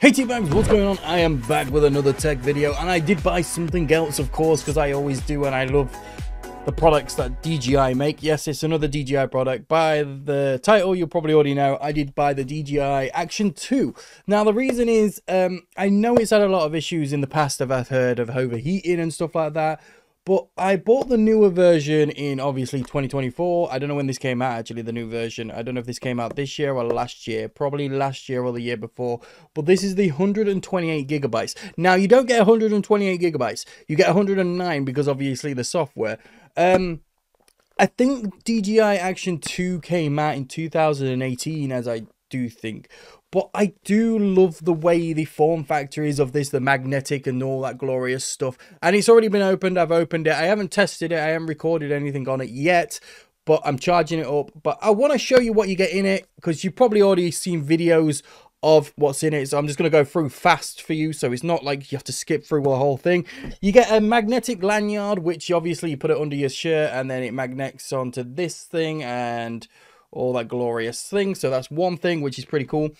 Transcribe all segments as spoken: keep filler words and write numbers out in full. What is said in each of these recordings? Hey T-Bags, what's going on? I am back with another tech video, and I did buy something else, of course, because I always do, and I love the products that D J I make. Yes, it's another D J I product. By the title, you'll probably already know, I did buy the D J I Action two. Now, the reason is, um, I know it's had a lot of issues in the past that I've heard of overheating and stuff like that, but I bought the newer version in, obviously, twenty twenty-four. I don't know when this came out, actually, the new version. I don't know if this came out this year or last year. Probably last year or the year before. But this is the one hundred twenty-eight gigabytes. Now, you don't get one hundred twenty-eight gigabytes. You get one hundred nine because, obviously, the software. Um, I think D J I Action two came out in two thousand eighteen, as I do think. But I do love the way the form factor is of this, the magnetic and all that glorious stuff. And it's already been opened. I've opened it. I haven't tested it. I haven't recorded anything on it yet, but I'm charging it up. But I want to show you what you get in it, because you've probably already seen videos of what's in it. So I'm just going to go through fast for you, so it's not like you have to skip through the whole thing. You get a magnetic lanyard, which obviously you put it under your shirt, and then it magnets onto this thing and all that glorious thing. So that's one thing, which is pretty cool.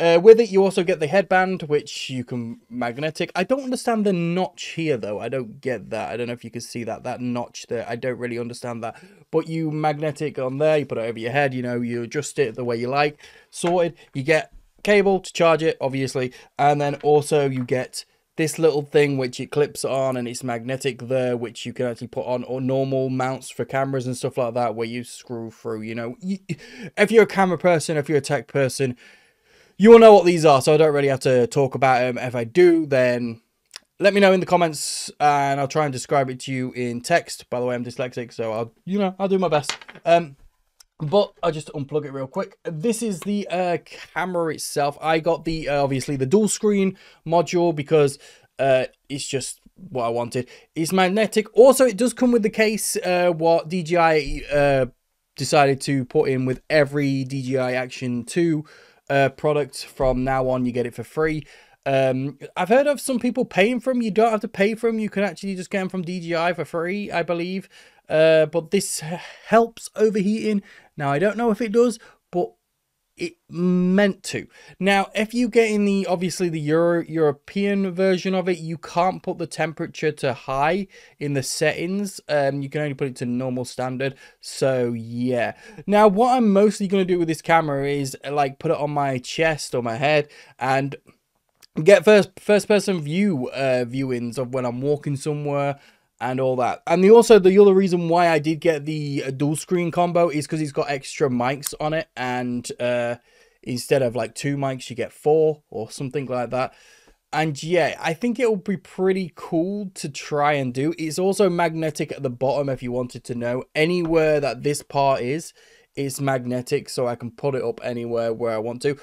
Uh, with it, you also get the headband, which you can magnetic. I don't understand the notch here, though. I don't get that. I don't know if you can see that, that notch there. I don't really understand that. But you magnetic on there, you put it over your head, you know, you adjust it the way you like. Sorted. You get cable to charge it, obviously. And then also you get this little thing which it clips on, and it's magnetic there, which you can actually put on, or normal mounts for cameras and stuff like that, where you screw through, you know. You, if you're a camera person, if you're a tech person, you will know what these are, so I don't really have to talk about them. If I do, then let me know in the comments, and I'll try and describe it to you in text. By the way, I'm dyslexic, so I'll, you know, I'll do my best. Um, But I'll just unplug it real quick. This is the uh, camera itself. I got the, uh, obviously, the dual screen module because uh, it's just what I wanted. It's magnetic. Also, it does come with the case, uh, what D J I uh, decided to put in with every D J I Action two uh, product. From now on, you get it for free. Um, I've heard of some people paying for them. You don't have to pay for them. You can actually just get them from D J I for free, I believe. Uh, but this helps overheating. Now, I don't know if it does, but it meant to. Now, if you get in the, obviously, the Euro European version of it, you can't put the temperature to high in the settings. Um, you can only put it to normal standard. So, yeah. Now, what I'm mostly going to do with this camera is, like, put it on my chest or my head and get first first person view uh viewings of when I'm walking somewhere and all that. And the also the other reason why I did get the uh, dual screen combo is because it's got extra mics on it, and uh instead of like two mics you get four or something like that. And yeah, I think it'll be pretty cool to try and do. It's also magnetic at the bottom, if you wanted to know. Anywhere that this part is is magnetic, so I can put it up anywhere where I want to.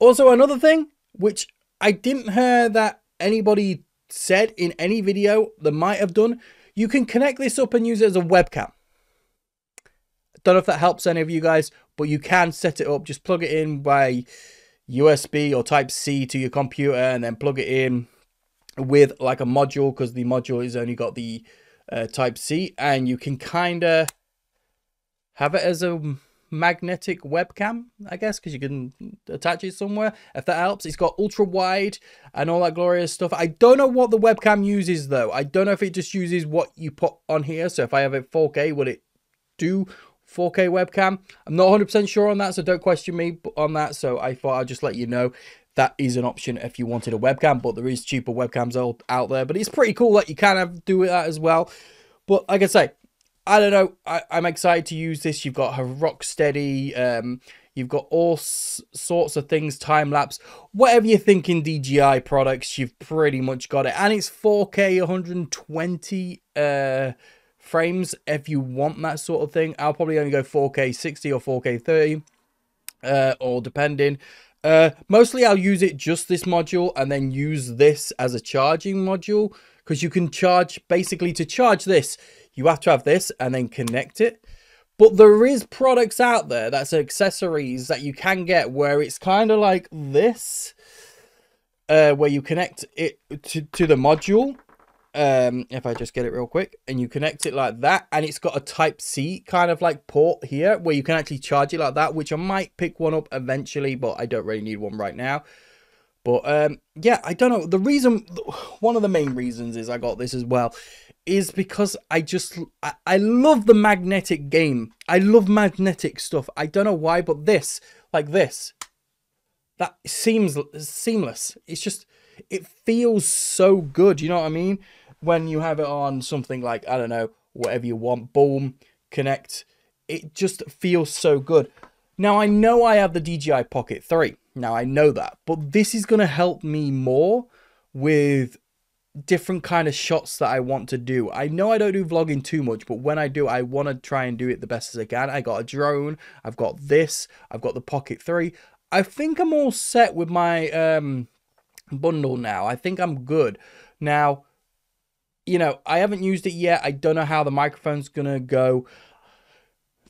Also, another thing which I didn't hear that anybody said in any video that might have done, you can connect this up and use it as a webcam. Don't know if that helps any of you guys, but you can set it up. Just plug it in by U S B or Type C to your computer, and then plug it in with like a module, because the module has only got the uh, Type C, and you can kind of have it as a magnetic webcam, I guess, because you can attach it somewhere, if that helps. It's got ultra wide and all that glorious stuff. I don't know what the webcam uses, though. I don't know if it just uses what you put on here. So if I have it four K, will it do four K webcam? I'm not one hundred percent sure on that, so don't question me on that. So I thought I'd just let you know that is an option if you wanted a webcam, but there is cheaper webcams out there. But it's pretty cool that you can have do that as well. But like I say, I don't know, I, I'm excited to use this. You've got a Rocksteady, um, you've got all s sorts of things, time-lapse. Whatever you're thinking D J I products, you've pretty much got it. And it's four K, one hundred twenty uh, frames if you want that sort of thing. I'll probably only go four K sixty or four K thirty, uh, or depending. Uh, mostly I'll use it just this module, and then use this as a charging module, because you can charge, basically to charge this, you have to have this and then connect it. But there is products out there, that's accessories that you can get, where it's kind of like this, uh, where you connect it to, to the module. Um, if I just get it real quick, and you connect it like that, and it's got a Type C kind of like port here, where you can actually charge it like that, which I might pick one up eventually, but I don't really need one right now. But um, yeah, I don't know. The reason, one of the main reasons is I got this as well, is because I just, I, I love the magnetic game. I love magnetic stuff. I don't know why, but this, like this, that seems seamless. It's just, it feels so good. You know what I mean? When you have it on something like, I don't know, whatever you want, boom, connect. It just feels so good. Now, I know I have the D J I Pocket three. Now, I know that. But this is going to help me more with different kind of shots that I want to do. I know I don't do vlogging too much, but when I do, I want to try and do it the best as I can. I got a drone. I've got this. I've got the Pocket three. I think I'm all set with my um, bundle now. I think I'm good. Now, you know, I haven't used it yet. I don't know how the microphone's going to go.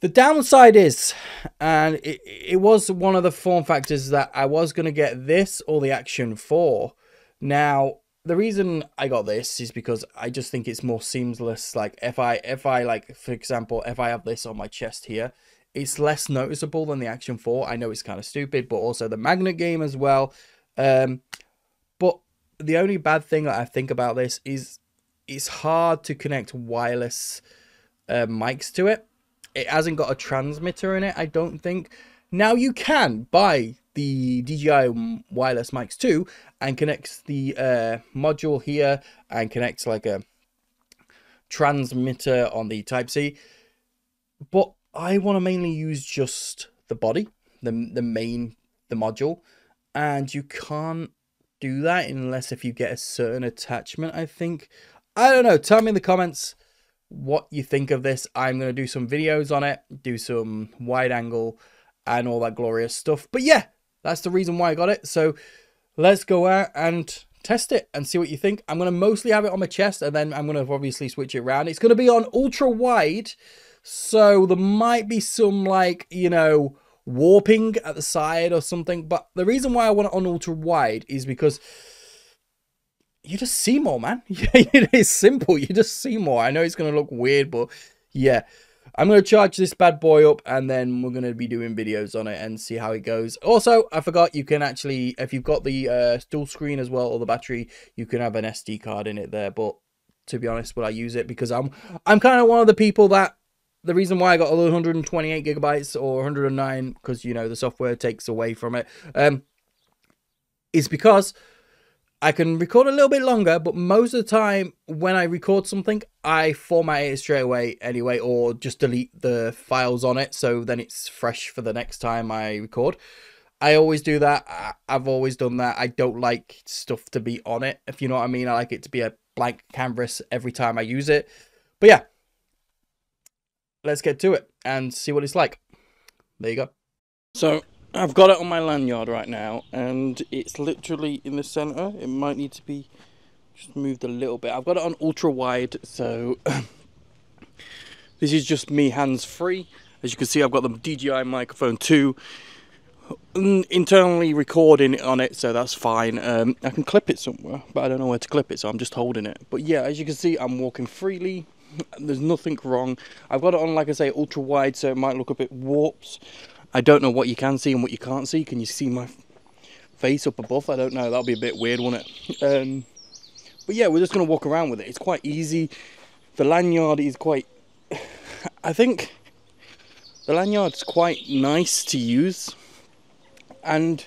The downside is, and it, it was one of the form factors, that I was going to get this or the Action four. Now, the reason I got this is because I just think it's more seamless. Like, if I, if I like, for example, if I have this on my chest here, it's less noticeable than the Action four. I know it's kind of stupid, but also the magnet game as well. Um, but the only bad thing that I think about this is it's hard to connect wireless uh, mics to it. It hasn't got a transmitter in it, I don't think. Now, you can buy the D J I Wireless Mics two and connect the uh, module here and connect like a transmitter on the Type C. But I want to mainly use just the body, the, the main, the module. And you can't do that unless if you get a certain attachment, I think. I don't know. Tell me in the comments what you think of this. I'm going to do some videos on it, do some wide angle and all that glorious stuff. But yeah, that's the reason why I got it. So let's go out and test it and see what you think. I'm going to mostly have it on my chest, and then I'm going to obviously switch it around. It's going to be on ultra wide, so there might be some, like, you know, warping at the side or something. But the reason why I want it on ultra wide is because you just see more, man. It's simple. You just see more. I know it's going to look weird, but yeah. I'm going to charge this bad boy up, and then we're going to be doing videos on it and see how it goes. Also, I forgot, you can actually, if you've got the uh, dual screen as well, or the battery, you can have an S D card in it there. But to be honest, would I use it? Because I'm I'm kind of one of the people that, the reason why I got a one hundred twenty-eight gigabytes or one hundred nine, because, you know, the software takes away from it, um, is because I can record a little bit longer, but most of the time when I record something, I format it straight away anyway, or just delete the files on it, so then it's fresh for the next time I record. I always do that. I've always done that. I don't like stuff to be on it, if you know what I mean. I like it to be a blank canvas every time I use it. But yeah, let's get to it and see what it's like. There you go. So I've got it on my lanyard right now, and it's literally in the center. It might need to be just moved a little bit. I've got it on ultra wide, so this is just me hands free. As you can see, I've got the D J I microphone two internally recording on it, so that's fine. um I can clip it somewhere, but I don't know where to clip it, so I'm just holding it. But yeah, as you can see, I'm walking freely. There's nothing wrong. I've got it on, like I say, ultra wide, so it might look a bit warped. I don't know what you can see and what you can't see. Can you see my face up above? I don't know. That'll be a bit weird, won't it? Um, but yeah, we're just going to walk around with it. It's quite easy. The lanyard is quite... I think the lanyard's quite nice to use. And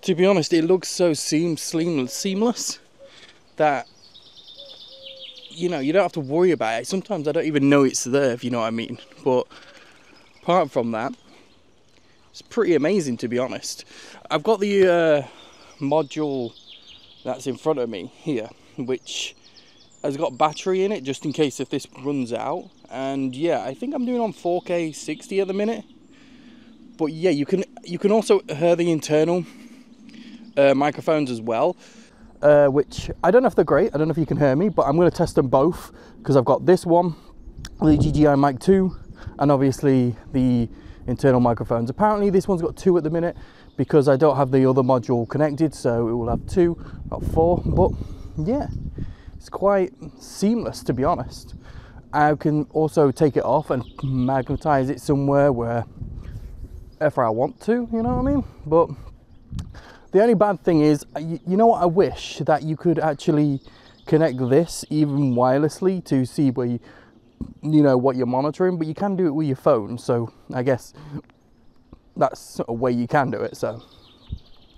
to be honest, it looks so seam seamless, seamless that, you know, you don't have to worry about it. Sometimes I don't even know it's there, if you know what I mean. But apart from that, it's pretty amazing, to be honest. I've got the uh, module that's in front of me here, which has got battery in it, just in case if this runs out. And yeah, I think I'm doing on four K sixty at the minute. But yeah, you can you can also hear the internal uh, microphones as well, uh, which I don't know if they're great. I don't know if you can hear me, but I'm going to test them both, because I've got this one, the D J I Mic two, and obviously the internal microphones. Apparently this one's got two at the minute, because I don't have the other module connected, so it will have two, not four. But yeah, it's quite seamless, to be honest. I can also take it off and magnetize it somewhere where, if I want to, you know what I mean. But The only bad thing is, you know what, I wish that you could actually connect this even wirelessly to see where you, you know, what you're monitoring, but you can do it with your phone. So I guess that's a way you can do it. So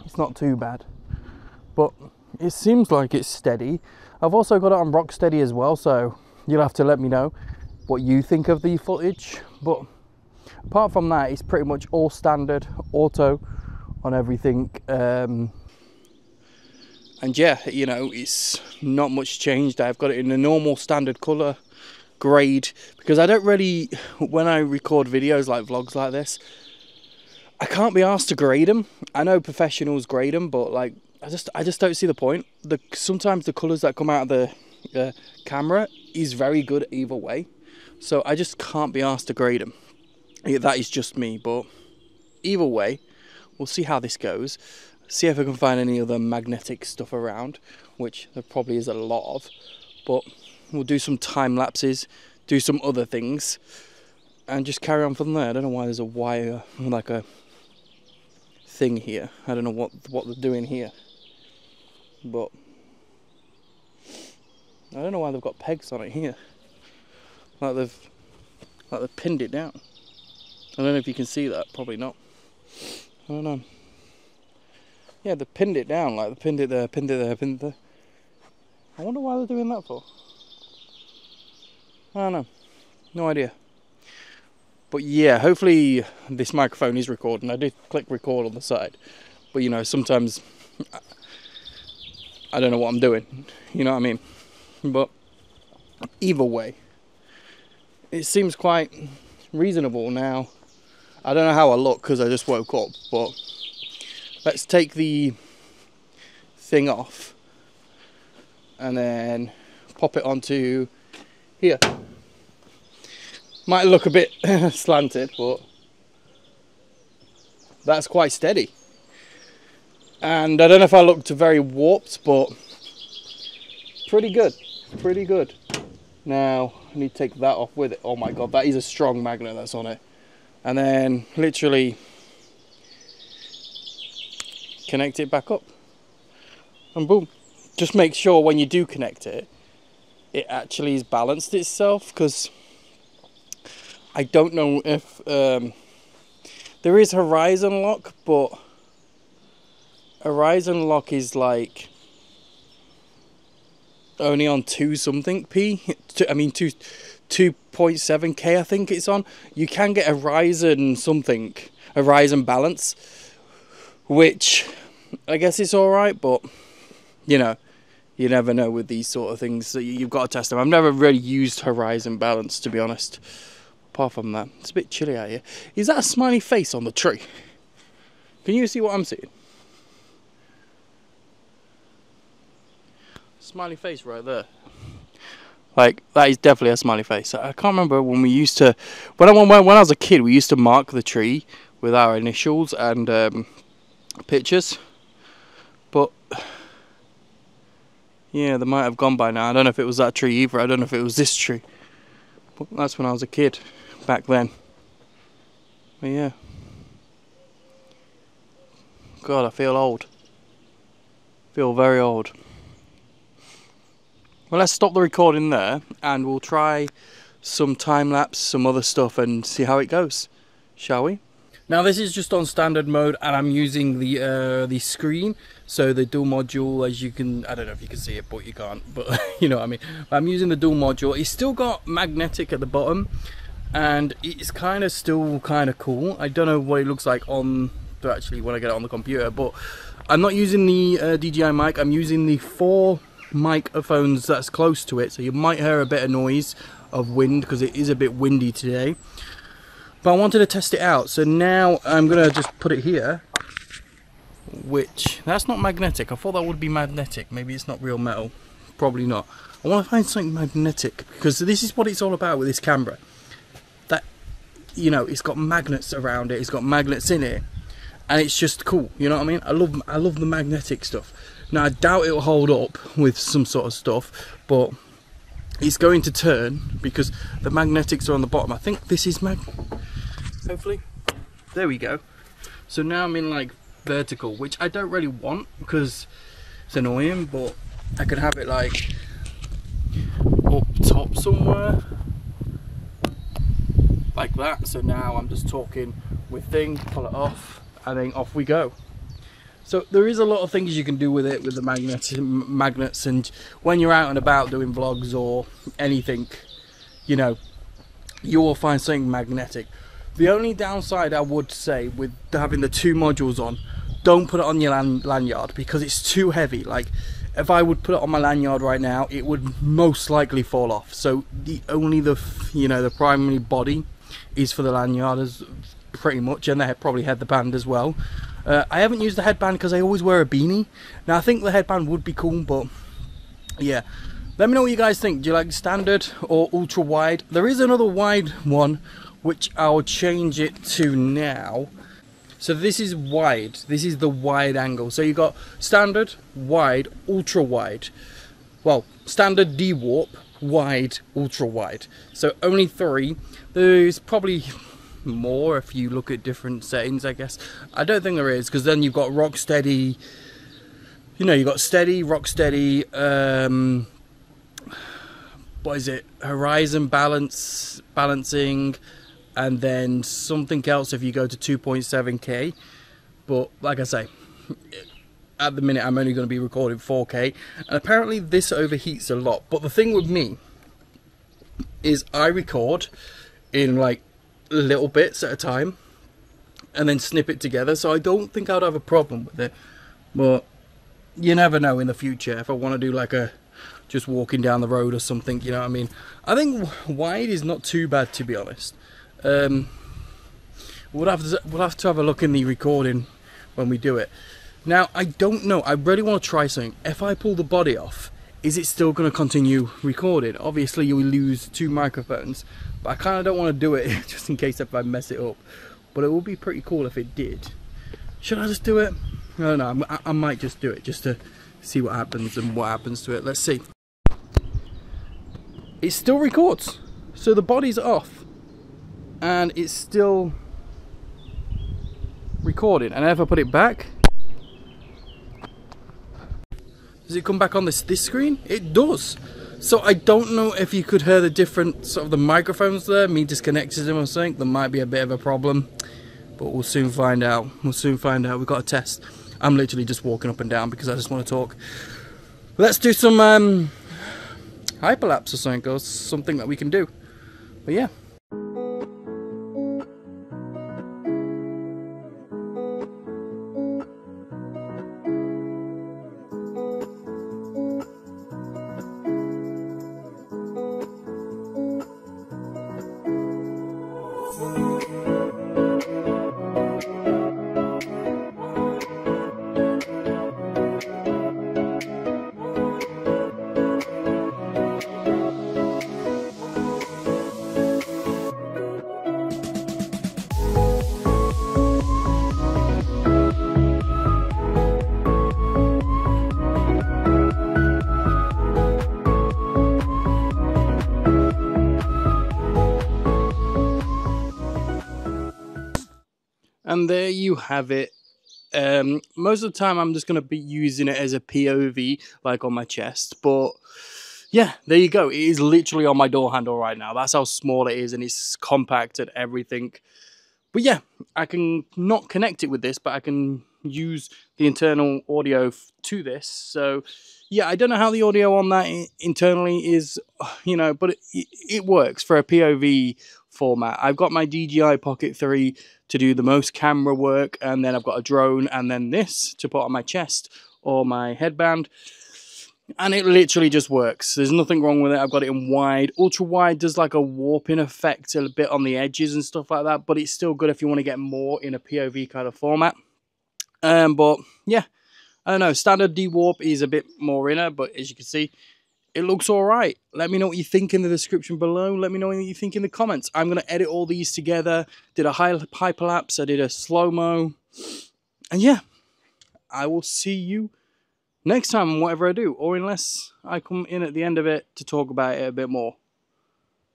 it's not too bad, but it seems like it's steady. I've also got it on Rocksteady as well, so you'll have to let me know what you think of the footage. But apart from that, it's pretty much all standard auto on everything. Um, and yeah, you know, it's not much changed. I've got it in a normal standard color grade because I don't really, when I record videos like vlogs like this, I can't be asked to grade them. I know professionals grade them, but like, I just I just don't see the point. The sometimes the colors that come out of the uh, camera is very good either way, so I just can't be asked to grade them. Yeah, that is just me, but either way, we'll see how this goes. See if I can find any other magnetic stuff around, which there probably is a lot of, but we'll do some time lapses, do some other things, and just carry on from there. I don't know why there's a wire, like a thing here. I don't know what, what they're doing here, but I don't know why they've got pegs on it here. Like they've, like they've pinned it down. I don't know if you can see that, probably not. I don't know. Yeah, they pinned it down, like they pinned it there, pinned it there, pinned it there. I wonder why they're doing that for. I don't know. No idea. But yeah, hopefully this microphone is recording. I did click record on the side. But you know, sometimes I don't know what I'm doing. You know what I mean? But either way, it seems quite reasonable now. I don't know how I look because I just woke up, but let's take the thing off and then pop it onto here. Might look a bit slanted, but that's quite steady. And I don't know if I looked very warped, but pretty good, pretty good. Now I need to take that off with it. Oh my God, that is a strong magnet that's on it. And then literally connect it back up and boom. Just make sure when you do connect it, it actually is balanced itself, because I don't know if um, there is horizon lock, but horizon lock is like only on two something P, I mean two, two point seven K I think it's on. You can get horizon something, horizon balance, which I guess it's all right, but you know, you never know with these sort of things, so you've got to test them. I've never really used horizon balance, to be honest. Apart from that, it's a bit chilly out here. Is that a smiley face on the tree? Can you see what I'm seeing? Smiley face right there. Like, that is definitely a smiley face. I can't remember when we used to, when I, when I was a kid, we used to mark the tree with our initials and um, pictures. But yeah, they might have gone by now. I don't know if it was that tree either. I don't know if it was this tree. But that's when I was a kid, back then. But yeah. God, I feel old. Feel very old. Well, let's stop the recording there and we'll try some time-lapse, some other stuff, and see how it goes, shall we? Now this is just on standard mode and I'm using the uh, the screen, so the dual module, as you can, I don't know if you can see it, but you can't, but you know what I mean. I'm using the dual module. It's still got magnetic at the bottom and it's kind of still kind of cool. I don't know what it looks like on, actually when I get it on the computer, but I'm not using the uh, D J I mic, I'm using the four microphones that's close to it, so you might hear a bit of noise of wind because it is a bit windy today. But I wanted to test it out, so now I'm gonna just put it here, which that's not magnetic. I thought that would be magnetic. Maybe it's not real metal, probably not. I want to find something magnetic because this is what it's all about with this camera, that, you know, it's got magnets around it, it's got magnets in it, and it's just cool, you know what I mean? I love I love the magnetic stuff. Now I doubt it'll hold up with some sort of stuff, but it's going to turn because the magnetics are on the bottom. I think this is mag, hopefully. There we go. So now I'm in like vertical, which I don't really want because it's annoying, but I could have it like up top somewhere like that. So now I'm just talking with thing, pull it off, and then off we go. So there is a lot of things you can do with it, with the magnet, magnets, and when you're out and about doing vlogs or anything, you know, you will find something magnetic. The only downside I would say with having the two modules on, don't put it on your lanyard because it's too heavy. Like, if I would put it on my lanyard right now, it would most likely fall off. So the only the you know the primary body is for the lanyard, as pretty much, and they probably had the band as well. Uh, I haven't used the headband because I always wear a beanie. Now I think the headband would be cool, but yeah. Let me know what you guys think. Do you like standard or ultra wide? There is another wide one, which I'll change it to now. So this is wide. This is the wide angle. So you got standard, wide, ultra wide. Well, standard D-warp, wide, ultra wide. So only three. There's probably more if you look at different settings, I guess. I don't think there is, because then you've got Rocksteady, you know, you've got Steady, Rocksteady, um, what is it, Horizon Balance, Balancing, and then something else if you go to two point seven K. But like I say, at the minute I'm only going to be recording four K, and apparently this overheats a lot. But the thing with me is I record in like little bits at a time and then snip it together, so I don't think I'd have a problem with it, but you never know in the future if I want to do like a just walking down the road or something, you know what I mean. I think wide is not too bad, to be honest. um, we'll have to, we'll have to have a look in the recording when we do it. Now I don't know, I really want to try something. If I pull the body off, is it still going to continue recording? Obviously you will lose two microphones, but I kind of don't want to do it just in case if I mess it up, but it would be pretty cool if it did. Should I just do it? I don't know, I, I might just do it just to see what happens and what happens to it. Let's see. It still records, so the body's off and it's still recording. And if I put it back, does it come back on this this screen? It does. So I don't know if you could hear the difference of the microphones there, me disconnected them or something. There might be a bit of a problem, but we'll soon find out. We'll soon find out. We've got a test. I'm literally just walking up and down because I just want to talk. Let's do some um, hyperlapse or something, or something that we can do. But yeah. And there you have it. Um, most of the time I'm just going to be using it as a P O V, like on my chest. But yeah, there you go. It is literally on my door handle right now. That's how small it is, and it's compact and everything. But yeah, I can not connect it with this, but I can use the internal audio to this. So yeah, I don't know how the audio on that internally is, you know, but it, it works for a P O V format. I've got my D J I Pocket three to do the most camera work, and then I've got a drone, and then this to put on my chest or my headband, and it literally just works. There's nothing wrong with it. I've got it in wide. Ultra wide does like a warping effect a bit on the edges and stuff like that, but it's still good if you want to get more in a P O V kind of format. Um, but yeah, I don't know, standard D-warp is a bit more inner, but as you can see, it looks alright. Let me know what you think in the description below. Let me know what you think in the comments. I'm going to edit all these together. Did a high hyperlapse. I did a slow-mo. And yeah, I will see you next time on whatever I do. Or unless I come in at the end of it to talk about it a bit more.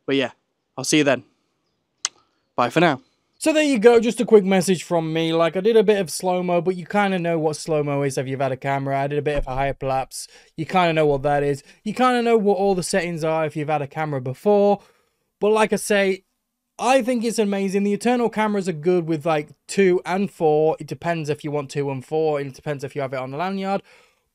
But yeah, I'll see you then. Bye for now. So there you go, just a quick message from me. Like, I did a bit of slow-mo, but you kind of know what slow-mo is if you've had a camera. I did a bit of a hyperlapse. You kind of know what that is. You kind of know what all the settings are if you've had a camera before. But like I say, I think it's amazing. The Eternal cameras are good with like two and four. It depends if you want two and four. It depends if you have it on the lanyard.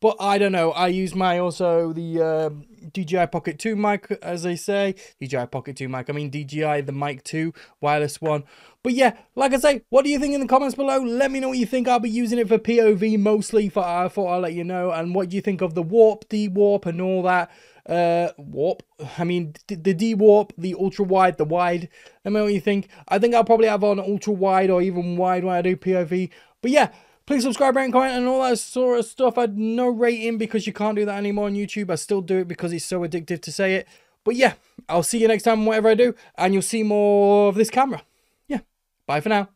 But I don't know. I use my also the uh, D J I Pocket two mic, as they say. D J I Pocket two mic. I mean D J I, the Mic two wireless one. But yeah, like I say, what do you think in the comments below? Let me know what you think. I'll be using it for P O V mostly. For I thought I'll let you know. And what do you think of the warp, de-warp and all that? Uh, warp. I mean, the de-warp, the ultra-wide, the wide. Let me know what you think. I think I'll probably have on ultra-wide or even wide when I do P O V. But yeah. Please subscribe, rate, and comment, and all that sort of stuff. I had no rating because you can't do that anymore on YouTube. I still do it because it's so addictive to say it. But yeah, I'll see you next time, whatever I do, and you'll see more of this camera. Yeah, bye for now.